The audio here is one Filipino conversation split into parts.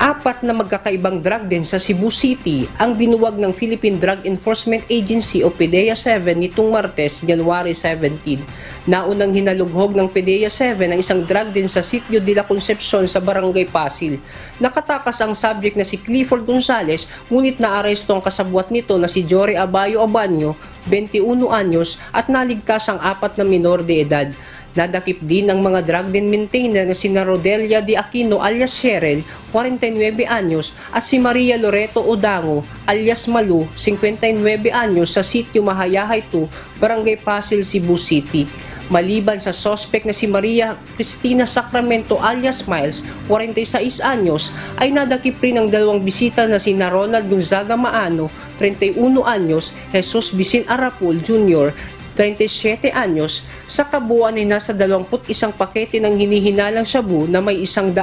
Apat na magkakaibang drug den sa Cebu City ang binuwag ng Philippine Drug Enforcement Agency o PDEA 7 nitong Martes, January 17. Naunang hinalughog ng PDEA 7 ang isang drug den sa Sitio de la Concepcion sa Barangay Pasil. Nakatakas ang subject na si Clifford Gonzales, ngunit naaresto ang kasabwat nito na si Jory Abayo Abanyo, 21 anyos, at naligtas ang apat na minor de edad. Nadakip din ang mga drug den maintainer na sina Rodelia De Aquino alias Cheryl, 49 anyos, at si Maria Loreto Odango alias Malu, 59 anyos, sa Sitio Mahayahay 2, Barangay Pasil, Cebu City. Maliban sa sospek na si Maria Cristina Sacramento alias Miles, 46 anyos, ay nadakip rin ang dalawang bisita na sina Ronald Gonzaga Maano, 31 anyos, Jesus Bisin Arapol Jr., 37 anyos, sa kabuuan ay nasa 21 pakete ng hinihinalang shabu na may 157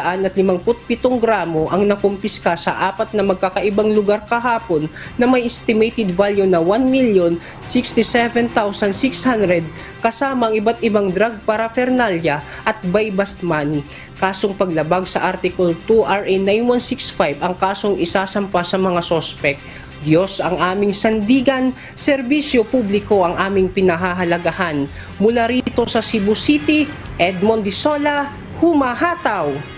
gramo ang nakumpiska sa apat na magkakaibang lugar kahapon na may estimated value na 1,067,600 kasama ang iba't ibang drug paraphernalia at buy bust money. Kasong paglabag sa Article 2 RA 9165 ang kasong isasampa sa mga sospek. Diyos ang aming sandigan, serbisyo publiko ang aming pinahahalagahan. Mula rito sa Cebu City, Edmond Disola, humahataw!